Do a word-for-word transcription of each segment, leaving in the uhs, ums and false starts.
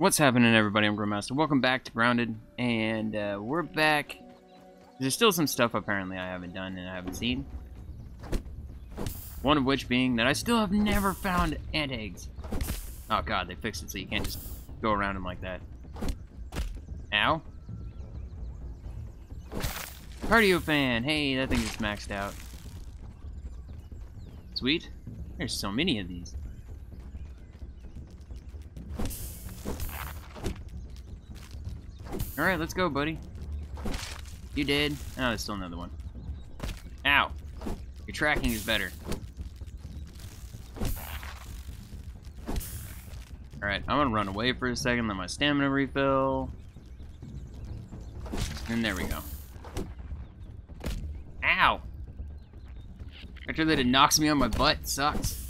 What's happening, everybody? I'm Grillmastah. Welcome back to Grounded, and uh, we're back. There's still some stuff apparently I haven't done and I haven't seen. One of which being that I still have never found ant eggs. Oh god, they fixed it so you can't just go around them like that. Ow. Cardio fan! Hey, that thing is maxed out. Sweet. There's so many of these. Alright, let's go, buddy. You did. Oh, there's still another one. Ow. Your tracking is better. Alright, I'm gonna run away for a second, let my stamina refill. And there we go. Ow! After that, it knocks me on my butt. It sucks.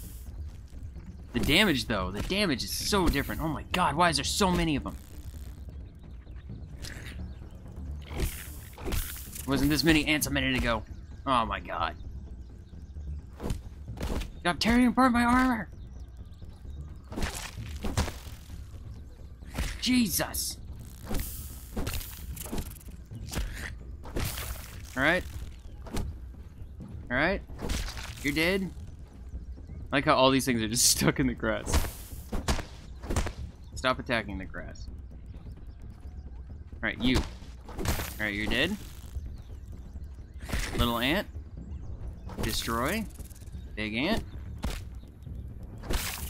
The damage, though. The damage is so different. Oh my god, why is there so many of them? Wasn't this many ants a minute ago? Oh my god. Stop tearing apart my armor! Jesus! Alright. Alright. You're dead. I like how all these things are just stuck in the grass. Stop attacking the grass. Alright, you. Alright, you're dead. Little ant. Destroy. Big ant.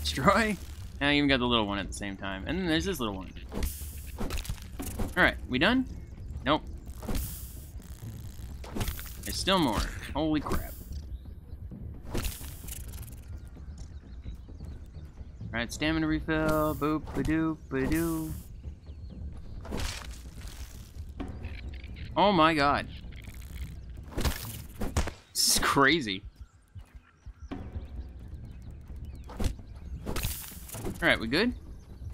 Destroy. Now you even got the little one at the same time. And then there's this little one. Alright, we done? Nope. There's still more. Holy crap. Alright, stamina refill. Boop, ba-doop, ba-doo. Oh my god. This is crazy. Alright, we good?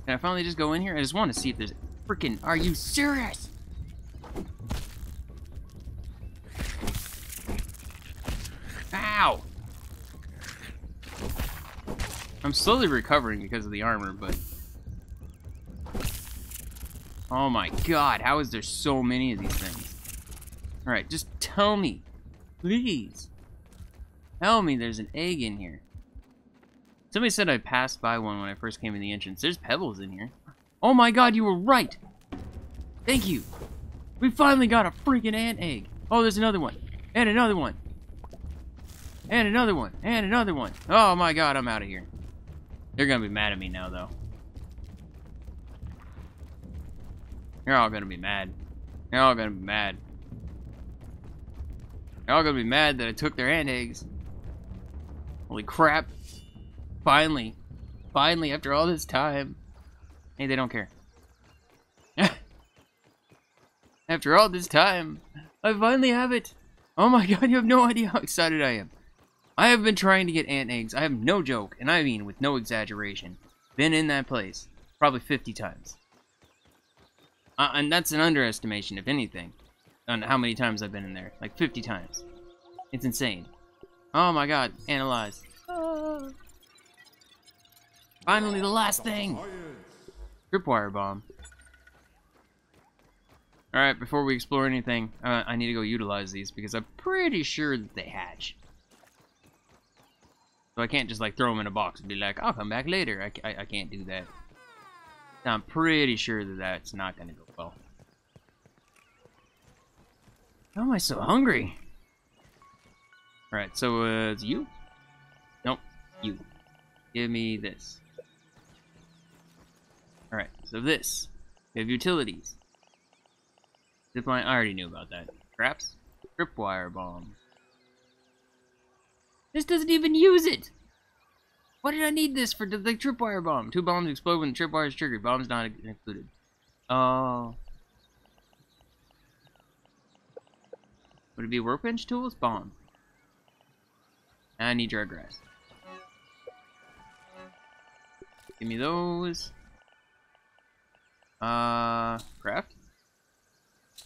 Can I finally just go in here? I just want to see if there's... Freaking... Are you serious? Ow! I'm slowly recovering because of the armor, but... Oh my god, how is there so many of these things? Alright, just tell me. Please. Tell me there's an egg in here. Somebody said I passed by one when I first came in the entrance. There's pebbles in here. Oh my god, you were right! Thank you! We finally got a freaking ant egg! Oh, there's another one! And another one! And another one! And another one! Oh my god, I'm out of here. They're gonna be mad at me now, though. They're all gonna be mad. They're all gonna be mad. They're all gonna be mad that I took their ant eggs. Holy crap! Finally. Finally, after all this time. Hey, they don't care. After all this time, I finally have it. Oh my god, you have no idea how excited I am. I have been trying to get ant eggs. I have no joke, and I mean with no exaggeration. Been in that place probably fifty times. Uh, and that's an underestimation, if anything, on how many times I've been in there. Like fifty times. It's insane. Oh my god, analyze. Ah. Finally, the last thing! Tripwire bomb. Alright, before we explore anything, uh, I need to go utilize these because I'm pretty sure that they hatch. So I can't just like throw them in a box and be like, I'll come back later. I, I, I can't do that. Now, I'm pretty sure that that's not going to go well. How am I so hungry? Alright, so uh, it's you? Nope, you. Give me this. Alright, so this. We have utilities. Zipline, I already knew about that. Traps. Tripwire bomb. This doesn't even use it! Why did I need this for the, the tripwire bomb? Two bombs explode when the tripwire is triggered. Bombs not included. Oh. Would it be workbench tools? Bomb. I need dry grass. Give me those. Uh, craft?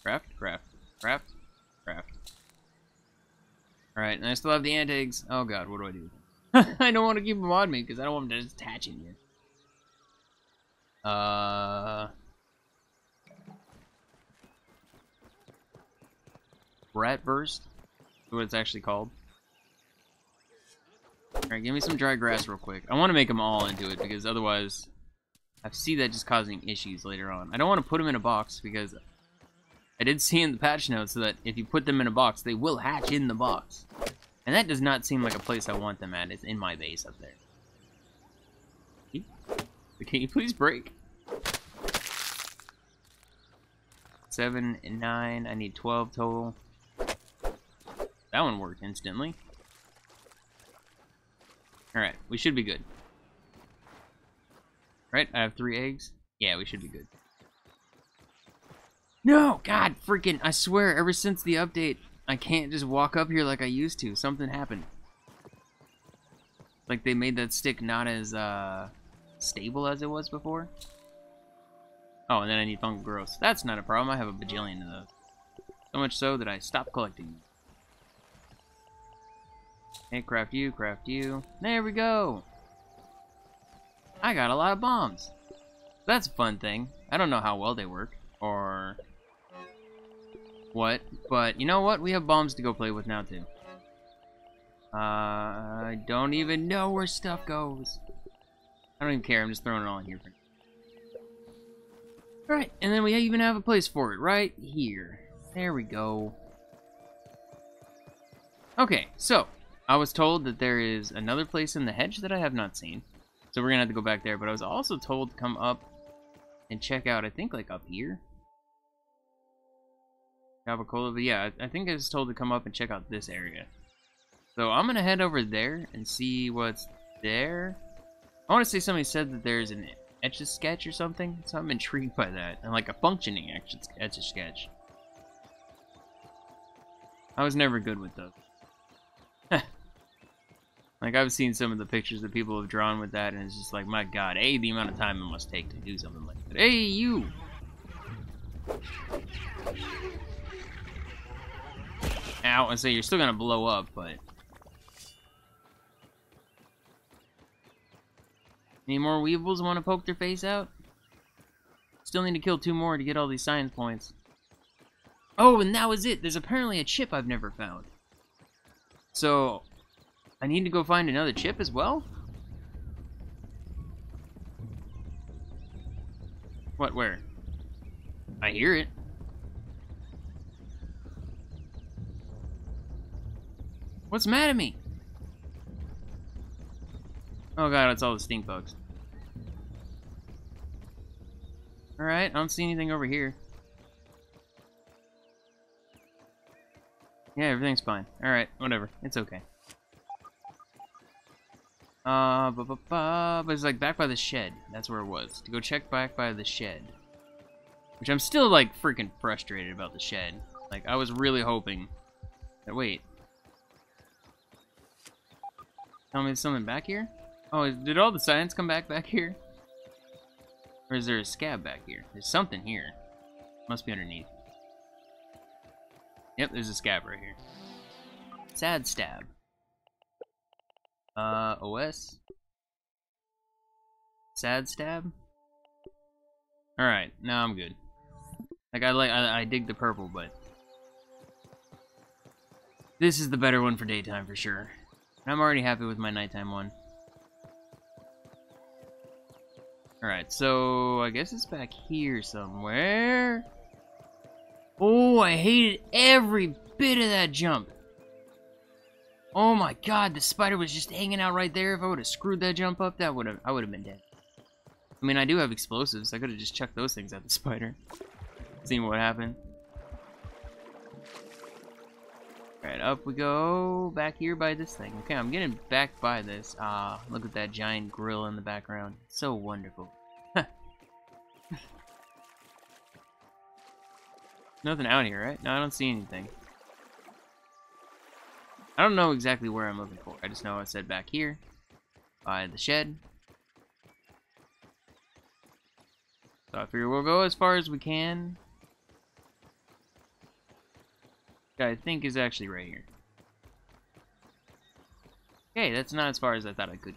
Craft, craft, craft, craft. Alright, and I still have the ant eggs. Oh god, what do I do? I don't want to keep them on me because I don't want them to just attach in here. Uh, Ratburst? That's what it's actually called. Alright, give me some dry grass real quick. I want to make them all into it, because otherwise I see that just causing issues later on. I don't want to put them in a box, because I did see in the patch notes that if you put them in a box, they will hatch in the box. And that does not seem like a place I want them at. It's in my base up there. Can you, can you please break? Seven and nine. I need twelve total. That one worked instantly. Alright, we should be good. Right? I have three eggs. Yeah, we should be good. No! God, freaking, I swear, ever since the update, I can't just walk up here like I used to. Something happened. Like they made that stick not as uh, stable as it was before. Oh, and then I need fungal growth. That's not a problem. I have a bajillion of those. So much so that I stopped collecting them. Hey, craft you, craft you. There we go! I got a lot of bombs. That's a fun thing. I don't know how well they work. Or what, but you know what? We have bombs to go play with now too. Uh, I don't even know where stuff goes. I don't even care, I'm just throwing it all in here. Alright, and then we even have a place for it, right here. There we go. Okay, so, I was told that there is another place in the hedge that I have not seen. So we're gonna have to go back there, but I was also told to come up and check out, I think like up here. Capicola, but yeah, I think I was told to come up and check out this area. So I'm gonna head over there and see what's there. I want to say somebody said that there's an Etch-a-Sketch or something, so I'm intrigued by that. And like a functioning Etch-a-Sketch. I was never good with those. Like I've seen some of the pictures that people have drawn with that, and it's just like, my God, A, the amount of time it must take to do something like that. Hey, you! Ow, I say you're still gonna blow up, but... Any more Weevils want to poke their face out? Still need to kill two more to get all these science points. Oh, and that was it! There's apparently a chip I've never found. So, I need to go find another chip as well? What, where? I hear it. What's mad at me? Oh God, it's all the stink bugs. Alright, I don't see anything over here. Yeah, everything's fine. Alright, whatever. It's okay. Uh, ba ba ba, but it's like back by the shed. That's where it was. To go check back by the shed. Which I'm still like freaking frustrated about the shed. Like, I was really hoping that, wait. Tell me there's something back here? Oh, did all the science come back back here? Or is there a scab back here? There's something here. Must be underneath. Yep, there's a scab right here. Sad stab. Uh, O S? Sad stab? Alright, now I'm good. Like, I like, I, I dig the purple, but... This is the better one for daytime, for sure. I'm already happy with my nighttime one. Alright, so I guess it's back here somewhere. Oh, I hated every bit of that jump. Oh my God, the spider was just hanging out right there. If I would have screwed that jump up, that would have I would have been dead. I mean, I do have explosives. I could have just chucked those things at the spider. Seen what happened. Alright, up we go, back here by this thing. Okay, I'm getting back by this. Ah, look at that giant grill in the background. So wonderful. Nothing out here, right? No, I don't see anything. I don't know exactly where I'm looking for. I just know I said back here, by the shed. So I figure we'll go as far as we can. I think is actually right here. Okay, that's not as far as I thought I could.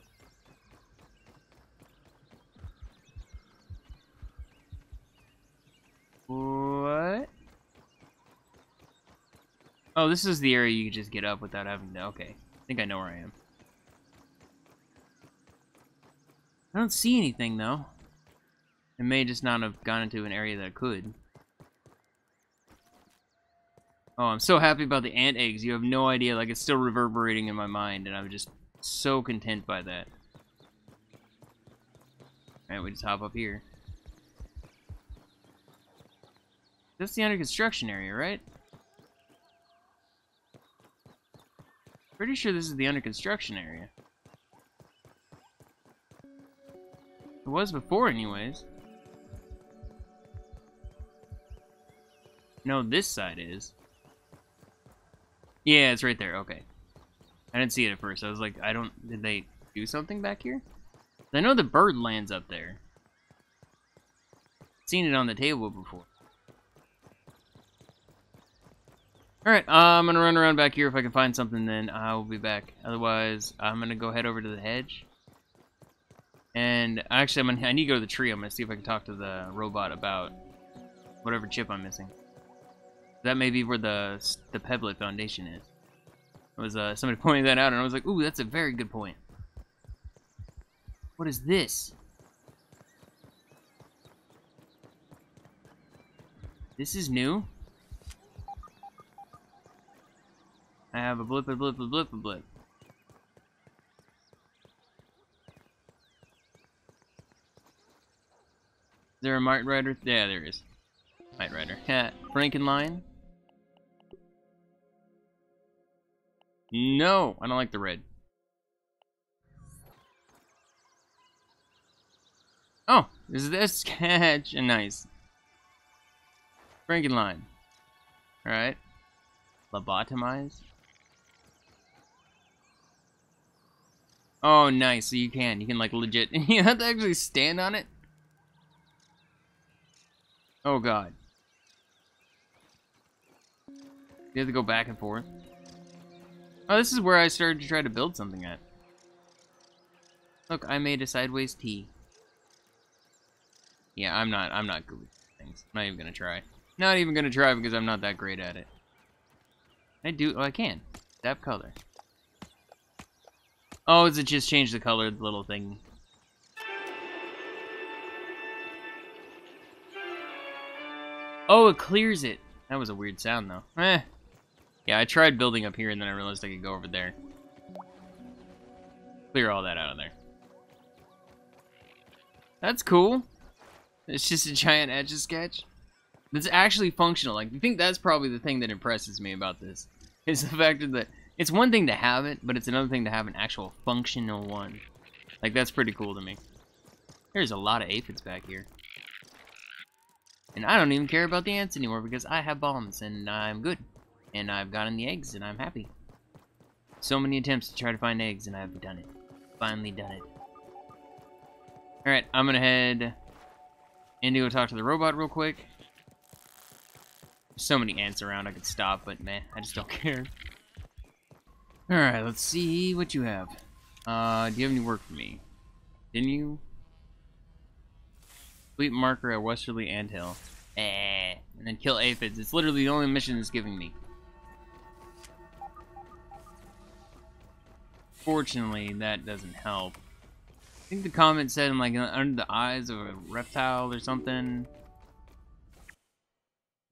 Oh, this is the area you can just get up without having to... Okay. I think I know where I am. I don't see anything, though. It may just not have gone into an area that I could. Oh, I'm so happy about the ant eggs. You have no idea. Like, it's still reverberating in my mind, and I'm just so content by that. Alright, we just hop up here. That's the under construction area, right? Pretty sure this is the under construction area. It was before, anyways. No, this side is. Yeah, it's right there. Okay. I didn't see it at first. I was like, I don't... Did they do something back here? I know the bird lands up there. Seen it on the table before. Alright, uh, I'm gonna run around back here. If I can find something, then I'll be back. Otherwise, I'm gonna go head over to the hedge. And actually, I'm gonna, I need to go to the tree. I'm gonna see if I can talk to the robot about whatever chip I'm missing. That may be where the the Pebble Foundation is. It was uh, somebody pointed that out, and I was like, "Ooh, that's a very good point." What is this? This is new. I have a blip, a blip, a blip, a blip. Is there a Mite Rider? Yeah, there is. Mite Rider. Hat. Frankenline. No, I don't like the red. Oh, is this catch? Nice. Frankenline. Alright. Lobotomize. Oh, nice. So you can. You can, like, legit. You have to actually stand on it? Oh, God. You have to go back and forth. Oh, this is where I started to try to build something at. Look, I made a sideways T. Yeah, I'm not, I'm not good with things. I'm not even gonna try. Not even gonna try because I'm not that great at it. I do, oh, I can. Dab color. Oh, does it just change the color of the little thing? Oh, it clears it. That was a weird sound, though. Eh. Yeah, I tried building up here, and then I realized I could go over there. Clear all that out of there. That's cool. It's just a giant Etch-a-Sketch. That's actually functional. Like, I think that's probably the thing that impresses me about this. Is the fact that it's one thing to have it, but it's another thing to have an actual functional one. Like, that's pretty cool to me. There's a lot of aphids back here. And I don't even care about the ants anymore because I have bombs and I'm good. And I've gotten the eggs and I'm happy. So many attempts to try to find eggs and I've done it. Finally done it. Alright, I'm gonna head in to go talk to the robot real quick. There's so many ants around I could stop, but man, I just don't care. Alright, let's see what you have. Uh, do you have any work for me? Didn't you? Complete marker at Westerly Anthill. Eh. And then kill aphids. It's literally the only mission it's giving me. Fortunately, that doesn't help. I think the comment said I'm like under the eyes of a reptile or something.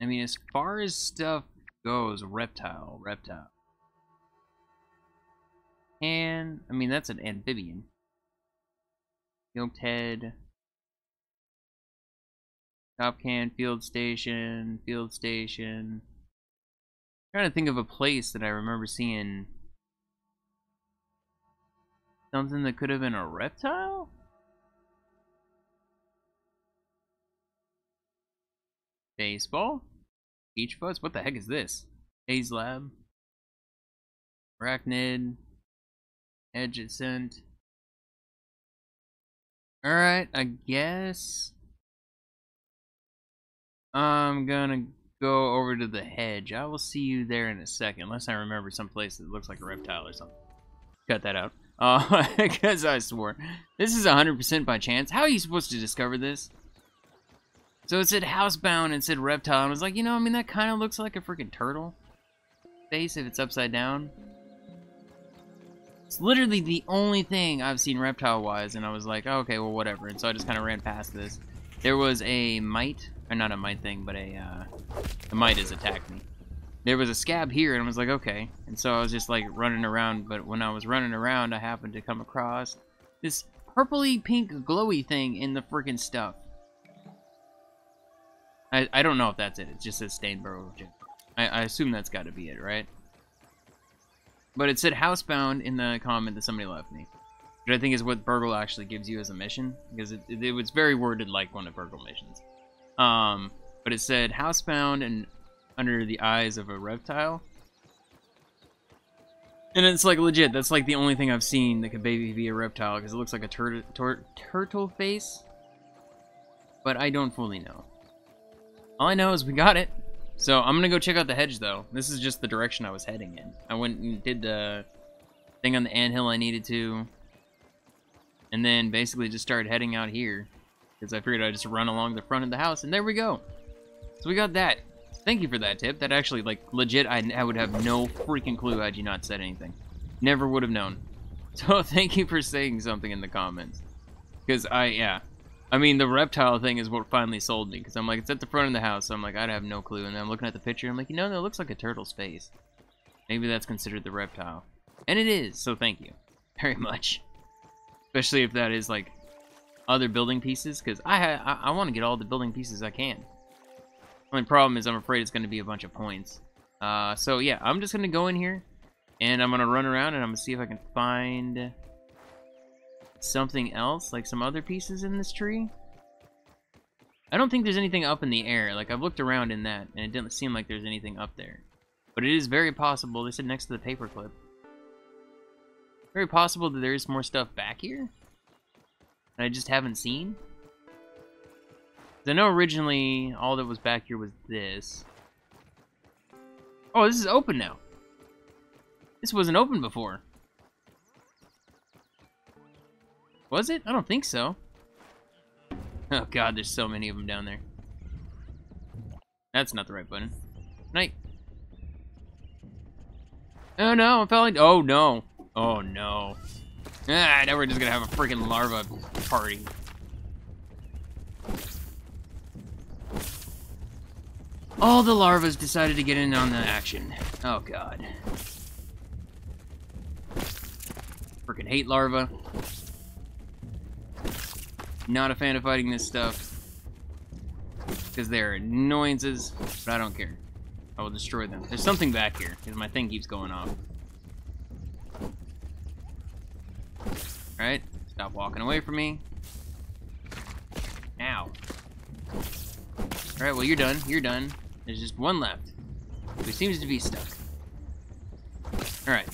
I mean, as far as stuff goes, reptile, reptile. And, I mean, that's an amphibian. Yoked head. Top can, field station, field station. I'm trying to think of a place that I remember seeing something that could have been a reptile? Baseball? Beach fuzz? What the heck is this? Hayes Lab. Arachnid. Adjacent. Alright, I guess. I'm gonna go over to the hedge. I will see you there in a second, unless I remember some place that looks like a reptile or something. Cut that out. Uh, because I swore. This is one hundred percent by chance. How are you supposed to discover this? So it said housebound and said reptile. I was like, you know, I mean, that kind of looks like a freaking turtle. face if it's upside down. It's literally the only thing I've seen reptile-wise, and I was like, oh, okay, well, whatever. And so I just kind of ran past this. There was a mite, or not a mite thing, but a, uh, a mite has attacked me. There was a scab here, and I was like, okay. And so I was just, like, running around, but when I was running around, I happened to come across this purpley-pink glowy thing in the freaking stuff. I, I don't know if that's it. It just says Stainboro gem. I, I assume that's got to be it, right? But it said housebound in the comment that somebody left me. Which I think is what Burgle actually gives you as a mission. Because it, it, it was very worded like one of Burgle missions. Um, but it said housebound and under the eyes of a reptile. And it's like legit. That's like the only thing I've seen that could maybe be a reptile. Because it looks like a tur tur turtle face. But I don't fully know. All I know is we got it. So I'm going to go check out the hedge, though. This is just the direction I was heading in. I went and did the thing on the anthill I needed to. And then basically just started heading out here. Because I figured I'd just run along the front of the house. And there we go. So we got that. Thank you for that tip. That actually, like, legit, I, I would have no freaking clue had you not said anything. Never would have known. So thank you for saying something in the comments. Because I, yeah. I mean, the reptile thing is what finally sold me, because I'm like, it's at the front of the house, so I'm like, I'd have no clue, and then I'm looking at the picture, and I'm like, you know, that looks like a turtle's face. Maybe that's considered the reptile. And it is, so thank you very much. Especially if that is, like, other building pieces, because I, I, I want to get all the building pieces I can. The only problem is I'm afraid it's going to be a bunch of points. Uh, so, yeah, I'm just going to go in here, and I'm going to run around, and I'm going to see if I can find something else, like some other pieces in this tree. I don't think there's anything up in the air. Like, I've looked around in that, and it didn't seem like there's anything up there. But it is very possible. They said next to the paperclip. Very possible that there is more stuff back here that I just haven't seen. I know originally all that was back here was this. Oh, this is open now. This wasn't open before. Was it? I don't think so. Oh god, there's so many of them down there. That's not the right button. Night. Oh no, I'm falling. Oh no. Oh no. Ah, now we're just gonna have a freaking larva party. All the larvas decided to get in on the action. Oh god. Freaking hate larva. Not a fan of fighting this stuff because they're annoyances, but I don't care. I will destroy them. There's something back here because my thing keeps going off. Alright, stop walking away from me. Ow. Alright, well, you're done. You're done. There's just one left. Who seems to be stuck. Alright.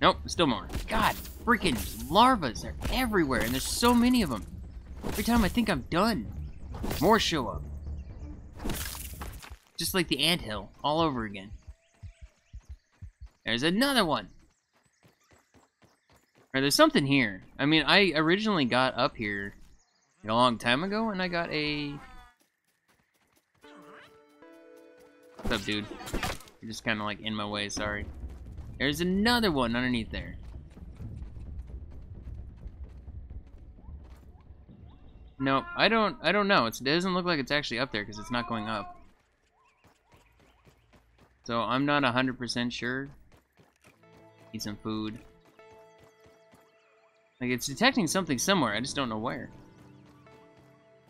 Nope, still more. God. Freaking larvas are everywhere, and there's so many of them. Every time I think I'm done, more show up. Just like the anthill, all over again. There's another one. Or there's something here. I mean, I originally got up here a long time ago, and I got a... What's up, dude? You're just kind of like in my way, sorry. There's another one underneath there. No, I don't. I don't know. It's, it doesn't look like it's actually up there because it's not going up. So I'm not a hundred percent sure. Eat some food. Like it's detecting something somewhere. I just don't know where.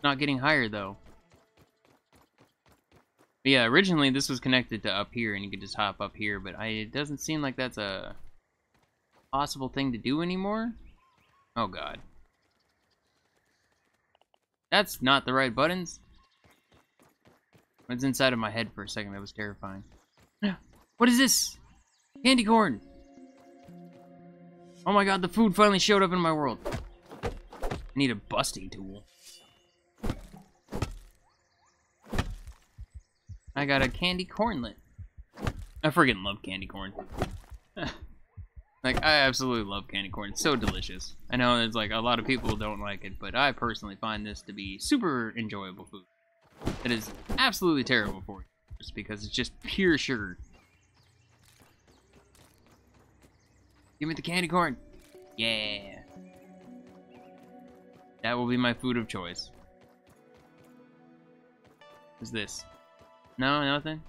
Not getting higher though. But yeah, originally this was connected to up here, and you could just hop up here. But I, it doesn't seem like that's a possible thing to do anymore. Oh God. That's not the right buttons. It's inside of my head for a second. That was terrifying. What is this? Candy corn. Oh my god, the food finally showed up in my world. I need a busting tool. I got a candy cornlet. I freaking love candy corn. Like, I absolutely love candy corn. It's so delicious. I know there's, like, a lot of people don't like it, but I personally find this to be super enjoyable food. It is absolutely terrible for you, just because it's just pure sugar. Give me the candy corn. Yeah. That will be my food of choice. What's this? No, nothing?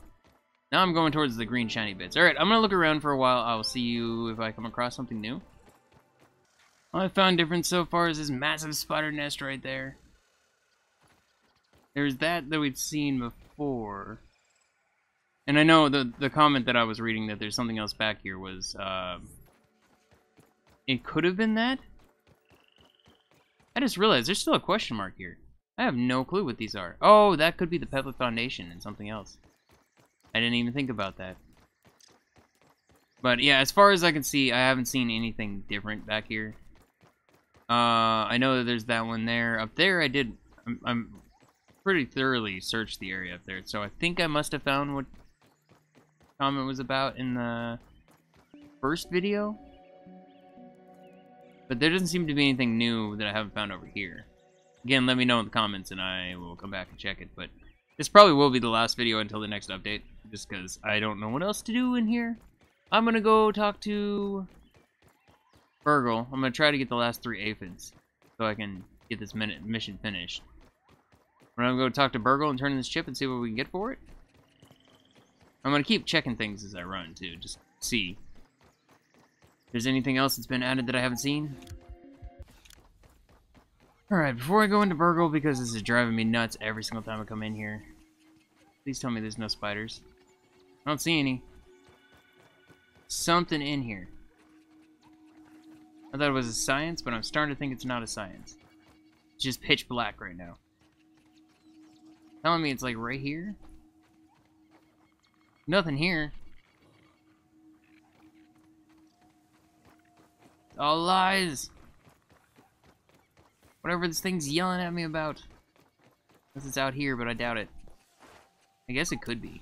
Now I'm going towards the green shiny bits. Alright, I'm going to look around for a while. I will see you if I come across something new. All I've found different so far is this massive spider nest right there. There's that that we'd seen before. And I know the, the comment that I was reading that there's something else back here was... Uh, it could have been that? I just realized there's still a question mark here. I have no clue what these are. Oh, that could be the Pebble Foundation and something else. I didn't even think about that. But yeah, as far as I can see, I haven't seen anything different back here. Uh, I know that there's that one there. Up there, I did... I'm, I'm pretty thoroughly searched the area up there, so I think I must have found what the comment was about in the first video. But there doesn't seem to be anything new that I haven't found over here. Again, let me know in the comments and I will come back and check it, but this probably will be the last video until the next update, just because I don't know what else to do in here. I'm going to go talk to Burgle. I'm going to try to get the last three aphids so I can get this minute mission finished. We're going to go talk to Burgle and turn in this chip and see what we can get for it. I'm going to keep checking things as I run, too, just see if there's anything else that's been added that I haven't seen. Alright, before I go into Burgle, because this is driving me nuts every single time I come in here, please tell me there's no spiders. I don't see any. Something in here. I thought it was a science, but I'm starting to think it's not a science. It's just pitch black right now. Telling me it's like right here? Nothing here. It's all lies! Whatever this thing's yelling at me about. Unless it's out here, but I doubt it. I guess it could be.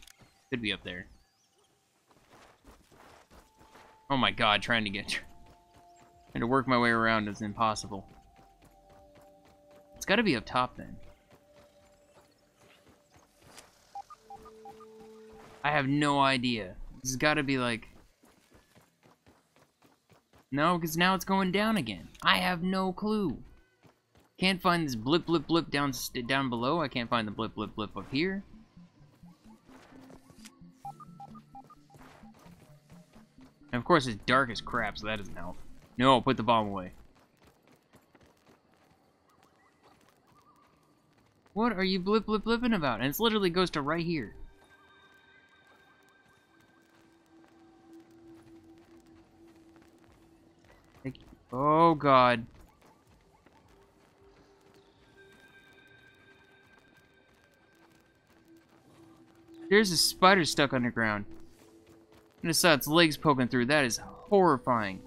Could be up there. Oh my god, trying to get... trying to work my way around is impossible. It's gotta be up top, then. I have no idea. This has gotta be like... No, because now it's going down again. I have no clue. Can't find this blip, blip, blip down down below. I can't find the blip, blip, blip up here. And of course, it's dark as crap, so that doesn't help. No, put the bomb away. What are you blip, blip, blipping about? And it literally goes to right here. Oh, God. There's a spider stuck underground. I just saw its legs poking through. That is horrifying.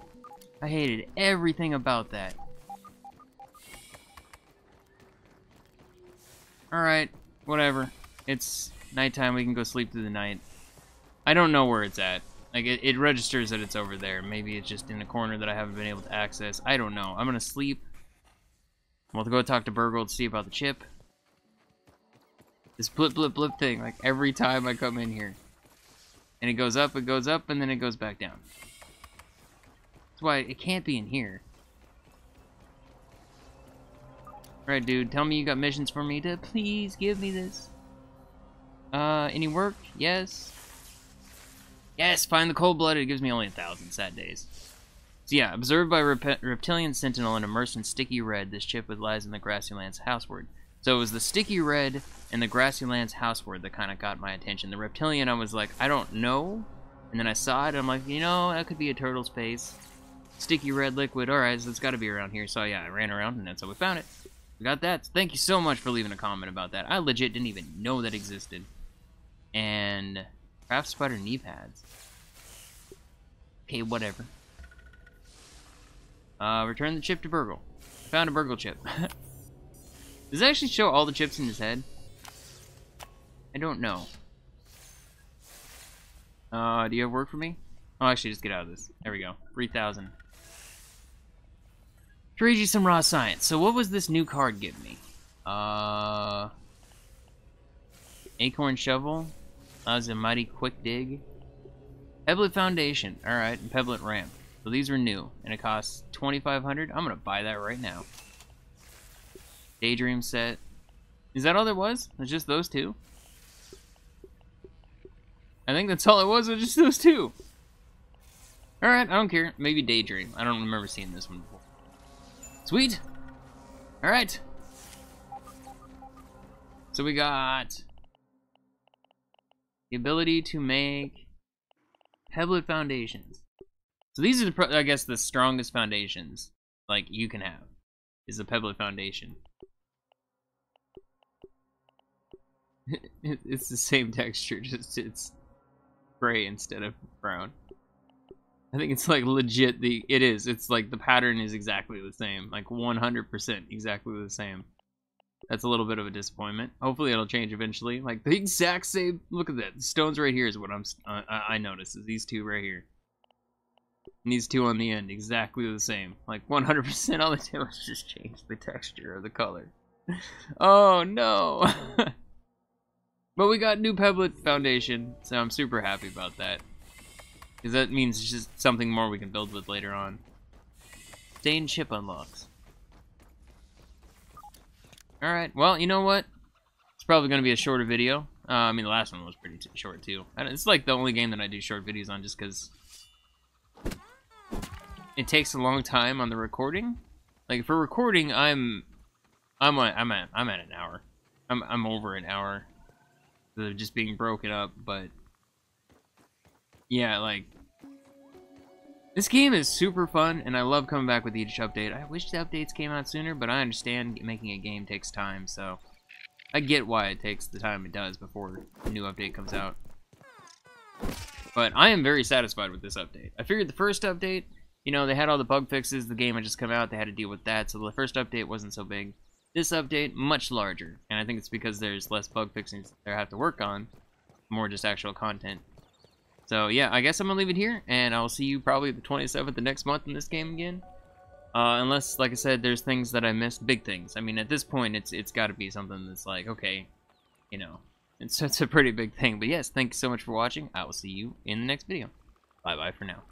I hated everything about that. Alright, whatever. It's nighttime. We can go sleep through the night. I don't know where it's at. Like, it, it registers that it's over there. Maybe it's just in a corner that I haven't been able to access. I don't know. I'm gonna sleep. I'm gonna go talk to Burgle to see about the chip. This blip, blip, blip thing, like, every time I come in here. And it goes up, it goes up, and then it goes back down. That's why it can't be in here. Alright, dude, tell me you got missions for me to please give me this. Uh, any work? Yes. Yes, find the cold-blooded. It gives me only a thousand sad days. So yeah, observed by rep reptilian sentinel and immersed in sticky red, this chip lies in the grassy lands houseward. So it was the sticky red and the grassy lands houseward that kind of got my attention. The reptilian, I was like, I don't know. And then I saw it, and I'm like, you know, that could be a turtle's face. Sticky red liquid, alright, so it's got to be around here. So yeah, I ran around, and that's how we found it. We got that. Thank you so much for leaving a comment about that. I legit didn't even know that existed. And craft spider knee pads. Okay, whatever. Uh, return the chip to Burgle. Found a Burgle chip. Does it actually show all the chips in his head? I don't know. Uh, do you have work for me? Oh, actually, just get out of this. There we go. three thousand. To read you some raw science. So what was this new card give me? Uh... Acorn Shovel. That was a mighty quick dig. Pebble Foundation. Alright, and Pebble Ramp. But these are new, and it costs twenty-five hundred dollars. I'm gonna buy that right now. Daydream set. Is that all there was? It's just those two? I think that's all it was, was just those two. Alright, I don't care. Maybe Daydream. I don't remember seeing this one before. Sweet! Alright. So we got the ability to make Pebble Foundations. So these are, the, I guess, the strongest foundations, like, you can have, is the Pebble Foundation. It's the same texture, just it's gray instead of brown. I think it's like legit the it is it's like the pattern is exactly the same, like one hundred percent exactly the same. That's a little bit of a disappointment. Hopefully it'll change eventually. Like the exact same, look at that, the stones right here is what I'm uh, I noticed, is these two right here and these two on the end, exactly the same, like one hundred percent. All they did was just change the texture or the color. Oh no. But we got new Pebble Foundation, so I'm super happy about that. Because that means it's just something more we can build with later on. Stained chip unlocks. Alright, well, you know what? It's probably going to be a shorter video. Uh, I mean, the last one was pretty t short, too. I don't, it's like the only game that I do short videos on, just because it takes a long time on the recording. Like, for recording, I'm... I'm, a, I'm, at, I'm at an hour. I'm, I'm over an hour. They're just being broken up, but yeah, like this game is super fun, and I love coming back with each update. I wish the updates came out sooner, but I understand making a game takes time, so I get why it takes the time it does before a new update comes out. But I am very satisfied with this update. I figured the first update, you know, they had all the bug fixes, the game had just come out, they had to deal with that, so the first update wasn't so big. This update, much larger, and I think it's because there's less bug fixing they have to work on, more just actual content. So yeah, I guess I'm gonna leave it here, and I'll see you probably the twenty-seventh of next month in this game again. Uh, unless, like I said, there's things that I missed, big things. I mean, at this point, it's it's got to be something that's like, okay, you know, it's, it's a pretty big thing. But yes, thanks so much for watching. I will see you in the next video. Bye-bye for now.